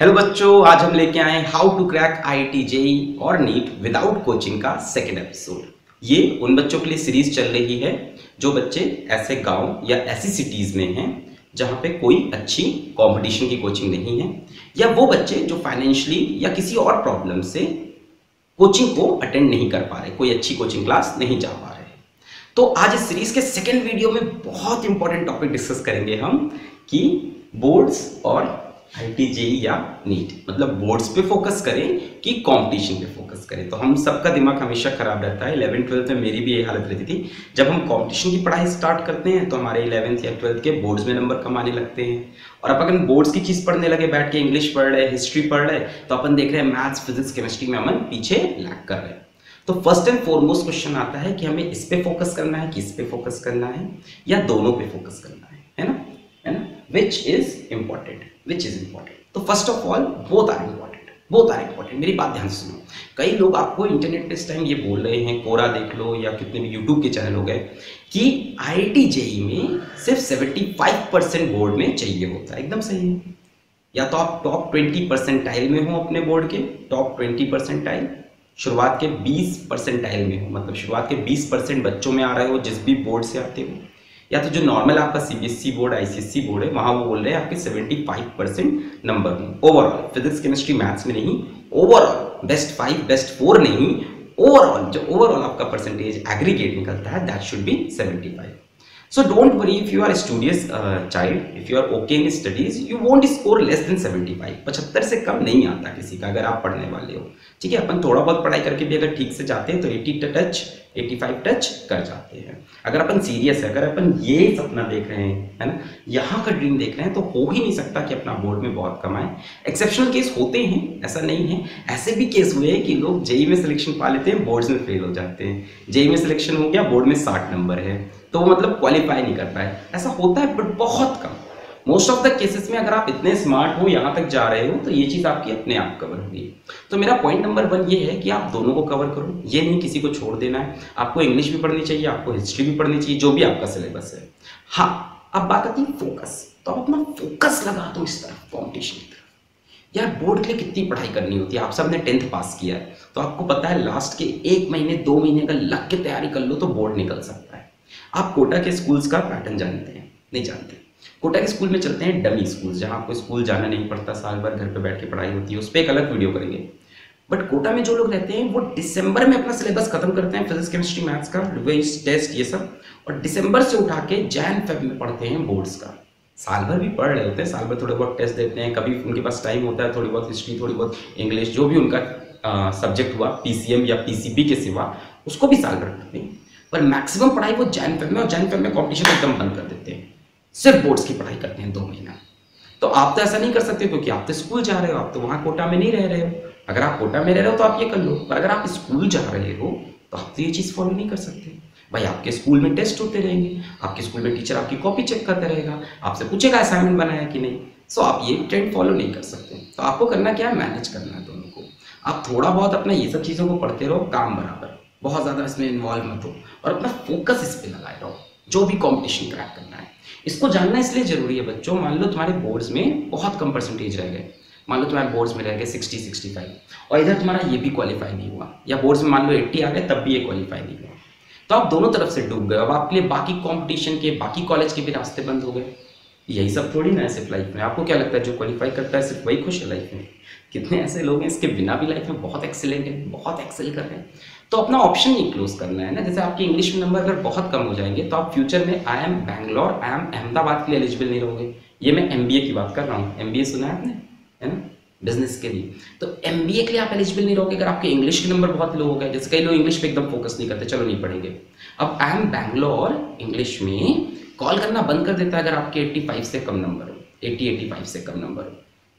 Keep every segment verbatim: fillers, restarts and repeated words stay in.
Hello बच्चों, आज हम लेके आए how to crack I I T, J E E और नीट विदाउट कोचिंग का सेकेंड एपिसोड। ये उन बच्चों के लिए सीरीज चल रही है जो बच्चे ऐसे गांव या ऐसी सिटीज़ में हैं जहां पे कोई अच्छी कंपटीशन की कोचिंग नहीं है, या वो बच्चे जो फाइनेंशियली या किसी और प्रॉब्लम से कोचिंग को अटेंड नहीं कर पा रहे, कोई अच्छी कोचिंग क्लास नहीं जा पा रहे। तो आज इस सीरीज के सेकेंड वीडियो में बहुत इंपॉर्टेंट टॉपिक डिस्कस करेंगे हम कि बोर्ड्स और आई आई टी, जे ई ई या नीट, मतलब बोर्ड्स पे फोकस करें कि कंपटीशन पे फोकस करें। तो हम सबका दिमाग हमेशा खराब रहता है। इलेवेंथ ट्वेल्थ में मेरी भी ये हालत रहती थी। जब हम कंपटीशन की पढ़ाई स्टार्ट करते हैं तो हमारे इलेवेंथ या ट्वेल्थ के बोर्ड्स में नंबर कम आने लगते हैं, और अब अगर बोर्ड्स की चीज़ पढ़ने लगे, बैठ के इंग्लिश पढ़ रहे, हिस्ट्री पढ़ रहे, तो अपन देख रहे हैं मैथ्स फिजिक्स केमिस्ट्री में अमन पीछे लैग कर रहे हैं। तो फर्स्ट एंड फॉरमोस्ट क्वेश्चन आता है कि हमें इस पर फोकस करना है कि इस पर फोकस करना है या दोनों पे फोकस करना है, है ना है ना which is important Which is important. तो first of all both are important, both are important. मेरी बात ध्यान से सुनो। कई लोग आपको इंटरनेट पे इस टाइम ये बोल रहे हैं, कोरा देख लो या कितने भी यूट्यूब के चैनल हो गए, कि आई आई टी जे ई ई में सिर्फ पचहत्तर परसेंट बोर्ड में चाहिए होता है। एकदम सही है। या तो आप टॉप बीस परसेंटाइल में हो अपने बोर्ड के, टॉप बीस परसेंटाइल, शुरुआत के बीस परसेंटाइल में हो, मतलब शुरुआत के बीस परसेंट बच्चों में आ रहे हो जिस भी बोर्ड से आते हो, या तो जो नॉर्मल आपका C B S E board I C S E board है वहाँ वो बोल रहे हैं आपके पचहत्तर परसेंट नंबर हों ओवरऑल, फिजिक्स केमिस्ट्री मैथ्स में नहीं, overall best five best four नहीं, ओवरऑल जो ओवरऑल आपका परसेंटेज एग्रीगेट निकलता है that should be seventy five. So don't worry if you are studious child, if you are okay in studies you won't score less than seventy five. पचहत्तर से कम नहीं आता किसी का अगर आप पढ़ने वाले हो। ठीक है, अपन थोड़ा बहुत पढ़ाई करके भी अगर ठीक से जाते हैं तो अस्सी टच पचासी टच कर जाते हैं। अगर अपन सीरियस है, अगर अपन ये सपना देख रहे हैं, है ना, यहाँ का ड्रीम देख रहे हैं, तो हो ही नहीं सकता कि अपना बोर्ड में बहुत कम आए। एक्सेप्शनल केस होते हैं, ऐसा नहीं है। ऐसे भी केस हुए हैं कि लोग जे ई ई में सिलेक्शन पा लेते हैं, बोर्ड्स में फेल हो जाते हैं। जे ई ई में सिलेक्शन हो गया, बोर्ड में साठ नंबर है, तो मतलब क्वालिफाई नहीं कर पाए। ऐसा होता है बट बहुत कम। मोस्ट ऑफ द केसेस में अगर आप इतने स्मार्ट हो, यहाँ तक जा रहे हो, तो ये चीज़ आपकी अपने आप कवर होगी। तो मेरा पॉइंट नंबर वन ये है कि आप दोनों को कवर करो, ये नहीं किसी को छोड़ देना है। आपको इंग्लिश भी पढ़नी चाहिए, आपको हिस्ट्री भी पढ़नी चाहिए, जो भी आपका सिलेबस है। हाँ, अब बात आती है फोकस। तो आप अपना फोकस लगा दो इस तरफ, कॉम्पिटिशन की तरफ। यार बोर्ड के लिए कितनी पढ़ाई करनी होती है। आप सबने टेंथ पास किया है तो आपको पता है लास्ट के एक महीने दो महीने का लग के तैयारी कर लो तो बोर्ड निकल सकता है। आप कोटा के स्कूल्स का पैटर्न जानते हैं? नहीं जानते। कोटा के स्कूल में चलते हैं डमी स्कूल, जहाँ आपको स्कूल जाना नहीं पड़ता, साल भर घर पे बैठ के पढ़ाई होती है। उस पर एक अलग वीडियो करेंगे। बट कोटा में जो लोग रहते हैं वो दिसंबर में अपना सिलेबस खत्म करते हैं, फिजिक्स केमिस्ट्री मैथ्स का रिवाइज टेस्ट ये सब, और दिसंबर से उठा के जैन फेब में पढ़ते हैं बोर्ड्स का। साल भर भी पढ़ रहे होते हैं, साल भर थोड़े बहुत टेस्ट देते हैं, कभी उनके पास टाइम होता है, थोड़ी बहुत हिस्ट्री, थोड़ी बहुत इंग्लिश, जो भी उनका सब्जेक्ट हुआ पी सी एम या पी सी बी के सिवा, उसको भी साल भर पढ़ते हैं। पर मैक्सिमम पढ़ाई वो जैन फेब में, और जैन फेब में कॉम्पिटिशन एकदम बंद कर देते हैं, सिर्फ बोर्ड्स की पढ़ाई करते हैं दो महीना। तो आप तो ऐसा नहीं कर सकते क्योंकि आप तो स्कूल जा रहे हो, आप तो वहाँ कोटा में नहीं रह रहे हो। अगर आप कोटा में रह रहे हो तो आप ये कर लो, पर अगर आप स्कूल जा रहे हो तो आप तो ये चीज़ फॉलो नहीं कर सकते। भाई आपके स्कूल में टेस्ट होते रहेंगे, आपके स्कूल में टीचर आपकी कॉपी चेक करता रहेगा, आपसे पूछेगा असाइनमेंट बनाया कि नहीं। सो आप ये ट्रेंड फॉलो नहीं कर सकते। तो आपको करना क्या है, मैनेज करना है दोनों को। आप थोड़ा बहुत अपना ये सब चीज़ों को पढ़ते रहो, काम बराबर, बहुत ज़्यादा इसमें इन्वॉल्व मत हो, और अपना फोकस इस पर लगाए रहो। जो भी कंपटीशन क्रैक करना है, इसको जानना इसलिए जरूरी है बच्चों। मान लो तुम्हारे बोर्ड्स में बहुत कम परसेंटेज रह गए, मान लो तुम्हारे बोर्ड्स में रह गए साठ, पैंसठ, और इधर तुम्हारा ये भी क्वालिफाई नहीं हुआ, या बोर्ड्स में मान लो अस्सी आ गए तब भी ये क्वालिफाई नहीं हुआ, तो आप दोनों तरफ से डूब गए। अब आपके लिए बाकी कॉम्पिटिशन के, बाकी कॉलेज के भी रास्ते बंद हो गए। यही सब थोड़ी ना है सिर्फ लाइफ में। आपको क्या लगता है जो क्वालिफाई करता है सिर्फ वही खुश है लाइफ में? कितने ऐसे लोग हैं इसके बिना भी लाइफ में बहुत एक्सेलेंट है, बहुत एक्सेल कर रहे हैं। तो अपना ऑप्शन नहीं क्लोज करना है ना। जैसे आपके इंग्लिश में नंबर अगर बहुत कम हो जाएंगे तो आप फ्यूचर में I M Bangalore, I M Ahmedabad के लिए एलिजिबल नहीं रहोगे। ये मैं एम बी ए की बात कर रहा हूँ। एम बी ए सुना है आपने, है ना, बिजनेस के लिए। तो एम बी ए के लिए आप एलिजिबल नहीं रहोगे अगर आपके इंग्लिश के नंबर बहुत लो हो गए। जैसे कई लोग इंग्लिश पे एकदम फोकस नहीं करते, चलो नहीं पढ़ेंगे। अब आई एम बैंगलोर इंग्लिश में कॉल करना बंद कर देता है अगर आपके पचासी से कम नंबर हो, अस्सी पचासी से कम नंबर हो,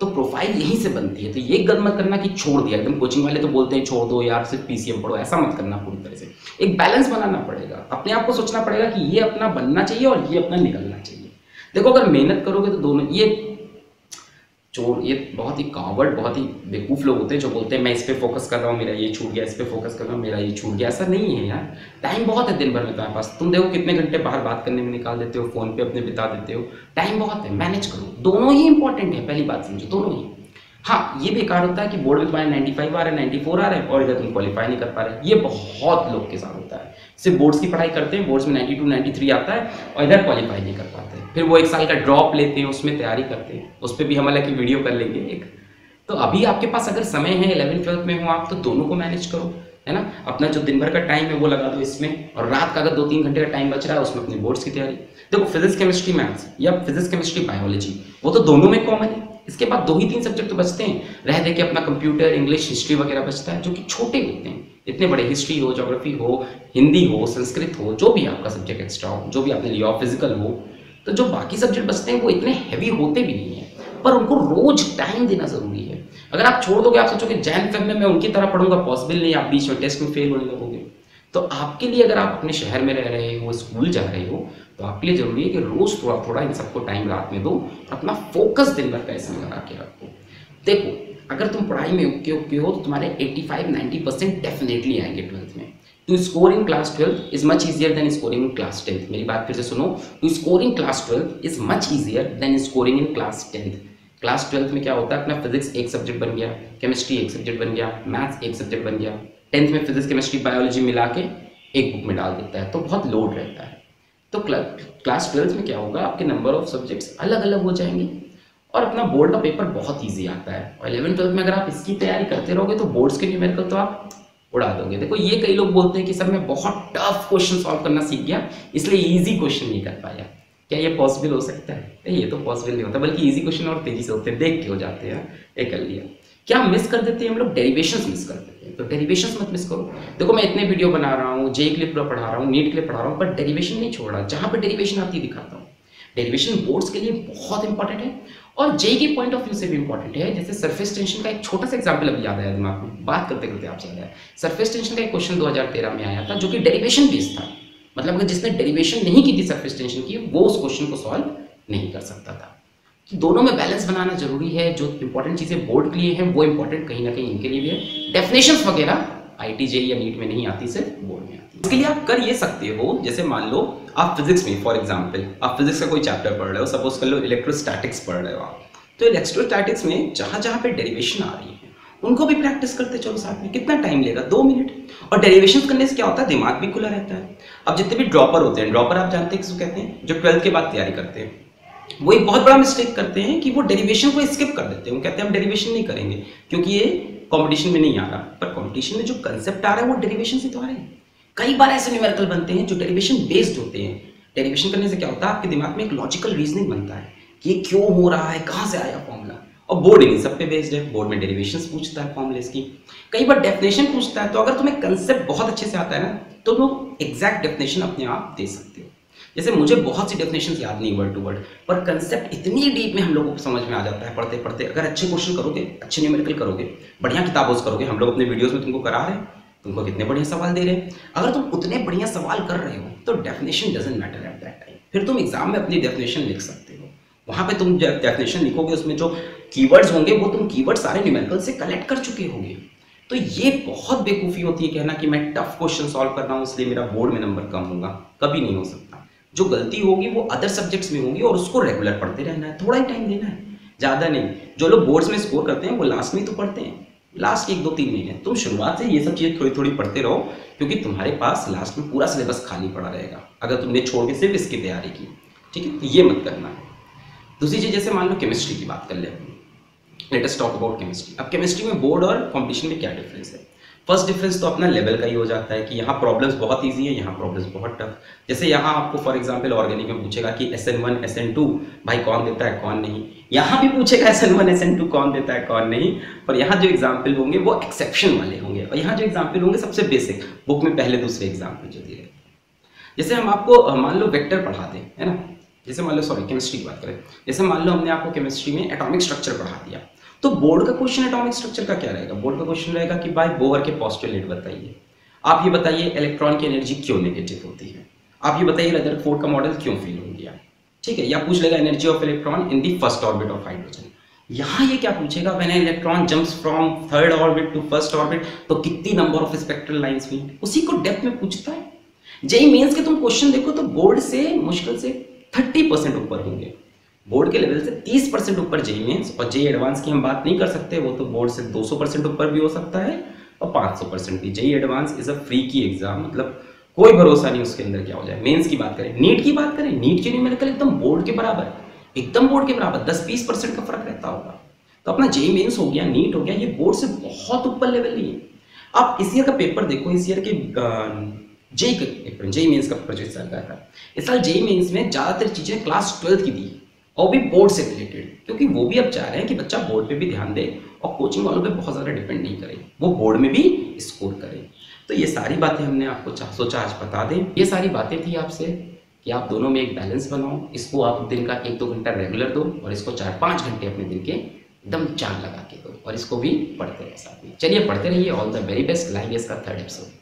तो प्रोफाइल यहीं से बनती है। तो ये गलत मत करना कि छोड़ दिया एकदम। कोचिंग वाले तो बोलते हैं छोड़ दो यार सिर्फ पी सी एम पढ़ो, ऐसा मत करना। पूरी तरह से एक बैलेंस बनाना पड़ेगा, अपने आप को सोचना पड़ेगा कि ये अपना बनना चाहिए और ये अपना निकलना चाहिए। देखो अगर मेहनत करोगे तो दोनों, ये चोर, ये बहुत ही कावर्ड, बहुत ही बेवकूफ़ लोग होते हैं जो बोलते हैं मैं इस पर फोकस कर रहा हूँ मेरा ये छूट गया, इस पर फोकस कर रहा हूँ मेरा ये छूट गया। ऐसा नहीं है यार, टाइम बहुत है दिन भर में तुम्हारे पास। तुम देखो कितने घंटे बाहर बात करने में निकाल देते हो, फ़ोन पे अपने बिता देते हो। टाइम बहुत है, मैनेज करो। दोनों ही इंपॉर्टेंट है, पहली बात समझो, दोनों ही। हाँ ये बेकार होता है कि बोर्ड में तुम्हारे नाइन्टी फाइव आ रहे हैं, नाइन्टी फोर आ रहे हैं और इधर तुम क्वालिफाई नहीं कर पा रहे। ये बहुत लोग के साथ होता है, सिर्फ बोर्ड्स की पढ़ाई करते हैं, बोर्ड्स में नाइन्टी टू नाइन्टी थ्री आता है और इधर क्वालिफाई नहीं कर पाते। फिर वो एक साल का ड्रॉप लेते हैं, उसमें तैयारी करते हैं, उस पर भी हम हालांकि वीडियो कर लेंगे एक। तो अभी आपके पास अगर समय है, इलेवन ट्वेल्थ में हो आप, तो दोनों को मैनेज करो, है ना। अपना जो दिन भर का टाइम है वो लगा दो इसमें, और रात का अगर दो तीन घंटे का टाइम बच रहा है उसमें अपनी बोर्ड्स की तैयारी। देखो फिजिक्स केमिस्ट्री मैथ्स या फिजिक्स केमिस्ट्री बायोलॉजी वो तो दोनों में कॉमन है, इसके बाद दो ही तीन सब्जेक्ट तो बचते हैं, रह दे के अपना कंप्यूटर इंग्लिश हिस्ट्री वगैरह बचता है जो कि छोटे होते हैं। इतने बड़े हिस्ट्री हो, ज्योग्राफी हो, हिंदी हो, संस्कृत हो, जो भी आपका सब्जेक्ट एक्स्ट्रा हो, जो भी आपने लिया हो, फिजिकल हो, तो जो बाकी सब्जेक्ट बचते हैं वो इतने हैवी होते भी नहीं हैं, पर उनको रोज टाइम देना जरूरी है। अगर आप छोड़ दोगे, आप सोचोगे जैन फेब में मैं उनकी तरह पढ़ूंगा, पॉसिबल नहीं, आप बीच में टेस्ट में फेल होने लगोगे। तो आपके लिए अगर आप अपने शहर में रह रहे हो, स्कूल जा रहे हो, तो आपके लिए जरूरी है कि रोज थोड़ा थोड़ा इन सबको टाइम रात में दो, अपना फोकस दिन भर का ऐसे लगा के रखो। देखो अगर तुम पढ़ाई में ओके ओके हो तो तुम्हारे eighty five ninety percent definitely आएंगे ट्वेल्थ में। To score in class twelfth is much easier than scoring in class tenth. मेरी बात फिर से सुनो, to score in class twelfth is much easier than scoring in class tenth. Class twelfth में क्या होता है, अपना फिजिक्स एक सब्जेक्ट बन गया, केमिस्ट्री एक सब्जेक्ट बन गया, मैथ्स एक सब्जेक्ट बन गया, टेंथ में फिजिक्स केमिस्ट्री बायोलॉजी मिला के एक बुक में डाल देता है, तो बहुत लोड रहता है। तो क्लास ट्वेल्थ में क्या होगा, आपके नंबर ऑफ सब्जेक्ट्स अलग अलग हो जाएंगे और अपना बोर्ड का पेपर बहुत ईजी आता है। और इलेवन ट्वेल्थ में अगर आप इसकी तैयारी करते रहोगे तो बोर्ड्स के न्यूमेरिकल तो आप उड़ा दोगे। देखो ये कई लोग बोलते हैं कि सर मैं बहुत टफ क्वेश्चन सॉल्व करना सीख गया इसलिए ईजी क्वेश्चन नहीं कर पाया। क्या ये पॉसिबल हो सकता है? ये तो पॉसिबल नहीं होता, बल्कि ईजी क्वेश्चन और तेजी से होते हैं, देख के हो जाते हैं। ये कर लिया, क्या मिस कर देते हैं हम लोग? डेरिवेशंस मिस कर देते हैं, तो डेरिवेशंस मत मिस करो। देखो मैं इतने वीडियो बना रहा हूँ, जेई के लिए पूरा पढ़ा रहा हूँ, नीट के लिए पढ़ा रहा हूँ, पर डेरिवेशन नहीं छोड़ रहा। जहाँ पर डेरिवेशन आती दिखाता हूँ। डेरिवेशन बोर्ड्स के लिए बहुत इंपॉर्टेंट है और जेई के पॉइंट ऑफ व्यू से भी इंपॉर्टेंट है। जैसे सरफेस टेंशन का एक छोटा सा एग्जाम्पल अभी याद आया दिमाग में, बात करते करते आपसे याद आया। सरफेस टेंशन का एक क्वेश्चन दो हजार तेरह में आया था जो कि डेरिवेशन बेस्ड था, मतलब अगर जिसने डेरिवेशन नहीं की थी सरफेस टेंशन की वो उस क्वेश्चन को सॉल्व नहीं कर सकता था। कि दोनों में बैलेंस बनाना जरूरी है। जो इंपॉर्टेंट चीज़ें बोर्ड के लिए हैं वो इंपॉर्टेंट कहीं ना कहीं इनके लिए भी है। डेफिनेशंस वगैरह आईआईटी जेईई या नीट में नहीं आती, सिर्फ बोर्ड में आती है। इसके लिए आप कर ये सकते हो, जैसे मान लो आप फिजिक्स में फॉर एग्जांपल आप फिजिक्स का कोई चैप्टर पढ़ रहे हो, सपोज कर लो इलेक्ट्रोस्टैटिक्स पढ़ रहे हो आप, तो इलेक्ट्रोस्टैटिक्स में जहाँ जहाँ पर डेरिवेशन आ रही है उनको भी प्रैक्टिस करते चलो साथ में। कितना टाइम लेगा? दो मिनट। और डेरिवेशन करने से क्या होता है, दिमाग भी खुला रहता है। अब जितने भी ड्रॉपर होते हैं, ड्रॉपर आप जानते हैं किसको कहते हैं, जो ट्वेल्थ के बाद तैयारी करते हैं, वो एक बहुत बड़ा मिस्टेक करते हैं कि वो डेरिवेशन को स्किप कर देते हैं। वो कहते हैं हम डेरिवेशन नहीं करेंगे क्योंकि ये कंपटीशन में नहीं आ रहा, पर कंपटीशन में जो कंसेप्ट आ रहा है वो डेरिवेशन से तो आ रहे हैं। कई बार ऐसे न्यूमेरिकल बनते हैं जो डेरिवेशन बेस्ड होते हैं। डेरिवेशन करने से क्या होता है, आपके दिमाग में एक लॉजिकल रीजनिंग बनता है कि ये क्यों हो रहा है, कहाँ से आया फॉर्मूला। और बोर्ड इन सब पे बेस्ड है, बोर्ड में डेरिवेशन पूछता है, फॉर्मुलेस की कई बार डेफिनेशन पूछता है। तो अगर तुम्हें कंसेप्ट बहुत अच्छे से आता है ना तो तुम एग्जैक्ट डेफिनेशन अपने आप दे सकते हो। जैसे मुझे बहुत सी डेफिनेशन याद नहीं वर्ड टू वर्ड, पर कंसेप्ट इतनी डीप में हम लोगों को समझ में आ जाता है पढ़ते पढ़ते। अगर अच्छे क्वेश्चन करोगे, अच्छे न्यूमेरिकल करोगे, बढ़िया किताबों से करोगे, हम लोग अपने वीडियोस में तुमको करा रहे हैं, तुमको कितने बढ़िया सवाल दे रहे हैं। अगर तुम उतने बढ़िया सवाल कर रहे हो तो definition doesn't matter at that time. फिर तुम एग्जाम में अपनी डेफिनेशन लिख सकते हो। वहाँ पर तुम डेफिनेशन लिखोगे, उसमें जो कीवर्ड्स होंगे वो तुम कीवर्ड सारे न्यूमेरिकल से कलेक्ट कर चुके होगे। तो ये बहुत बेवकूफ़ी होती है कहना कि मैं टफ क्वेश्चन सॉल्व कर रहा हूँ इसलिए मेरा बोर्ड में नंबर कम होगा। कभी नहीं हो सकता। जो गलती होगी वो अदर सब्जेक्ट्स में होगी और उसको रेगुलर पढ़ते रहना है, थोड़ा ही टाइम देना है, ज़्यादा नहीं। जो लोग बोर्ड्स में स्कोर करते हैं वो लास्ट में तो पढ़ते हैं, लास्ट एक दो तीन महीने। तुम शुरुआत से ये सब चीज़ें थोड़ी थोड़ी पढ़ते रहो क्योंकि तुम्हारे पास लास्ट में पूरा सिलेबस खाली पड़ा रहेगा अगर तुमने छोड़ के सिर्फ इसकी तैयारी की। ठीक है, तो ये मत करना है। दूसरी चीज़, जैसे मान लो केमिस्ट्री की बात कर ले, लेटेस्ट टॉक अबाउट केमिस्ट्री। अब केमिस्ट्री में बोर्ड और कंपटीशन में क्या डिफरेंस है? फर्स्ट डिफरेंस तो अपना लेवल का ही हो जाता है कि यहाँ प्रॉब्लम्स बहुत इजी है, यहाँ प्रॉब्लम्स बहुत टफ। जैसे यहाँ आपको फॉर एग्जांपल ऑर्गेनिक में पूछेगा कि S N one S N two भाई कौन देता है कौन नहीं, यहाँ भी पूछेगा S N one S N two कौन देता है कौन नहीं, पर यहाँ जो एग्जाम्पल होंगे वो एक्सेप्शन वाले होंगे और यहाँ जो एग्जाम्पल होंगे सबसे बेसिक बुक में पहले दूसरे एग्जाम्पल जो दिए। जैसे हम आपको मान लो वेक्टर पढ़ाते हैं, है ना, जैसे मान लो सॉरी केमिस्ट्री की बात करें, जैसे मान लो हमने आपको केमिस्ट्री में एटॉमिक स्ट्रक्चर पढ़ा दिया, तो बोर्ड का क्वेश्चन एटॉमिक स्ट्रक्चर का क्या रहेगा? बोर्ड का क्वेश्चन रहेगा कि भाई बोहर के पॉस्टुलेट बताइए, आप ये बताइए इलेक्ट्रॉन की एनर्जी क्यों नेगेटिव होती है, आप ये बताइए रदरफोर्ड का मॉडल क्यों फेल हो गया। ठीक है, या पूछ लेगा energy of electron in the first orbit of hydrogen. यहाँ ये क्या पूछेगा, when an electron jumps from third orbit to first orbit तो कितनी नंबर ऑफ स्पेक्ट्रल लाइंस हुई, उसी को डेप्थ में पूछता है। जेई मेन्स के तुम क्वेश्चन देखो तो बोर्ड से मुश्किल से थर्टी परसेंट ऊपर होंगे, बोर्ड के लेवल से तीस परसेंट ऊपर जेईई मेंस और जेईई एडवांस की हम बात नहीं कर सकते, वो तो बोर्ड से दो सौ परसेंट ऊपर भी हो सकता है और पाँच सौ परसेंट भी। JEE advance is a freaky exam, मतलब कोई भरोसा नहीं उसके अंदर क्या हो जाए। मेंस की बात करें, नीट की बात करें, नीट के न्यूमेरिकल एकदम बोर्ड के बराबर, एकदम बोर्ड के बराबर दस बीस परसेंट का फर्क रहता होगा। तो अपना जेईई मेंस हो गया, नीट हो गया, ये बोर्ड से बहुत ऊपर लेवल नहीं है। आप इस ईयर का पेपर देखो, इस ईयर के जेईई का पेपर, जेईई मेंस का पेपर जो इस साल का था, इस साल जेईई मेंस में ज़्यादातर चीज़ें क्लास ट्वेल्थ की दी और भी बोर्ड से रिलेटेड, क्योंकि वो भी अब चाह रहे हैं कि बच्चा बोर्ड पे भी ध्यान दे और कोचिंग वालों पे बहुत ज़्यादा डिपेंड नहीं करे, वो बोर्ड में भी स्कोर करे। तो ये सारी बातें हमने आपको सोचा आज बता दें। ये सारी बातें थी आपसे कि आप दोनों में एक बैलेंस बनाओ, इसको आप दिन का एक दो घंटा रेगुलर दो और इसको चार पाँच घंटे अपने दिन के एकदम चांद लगा के दो और इसको भी पढ़ते रहे साथ में। चलिए पढ़ते रहिए। All the very best. Live इसका थर्ड एपिसोड।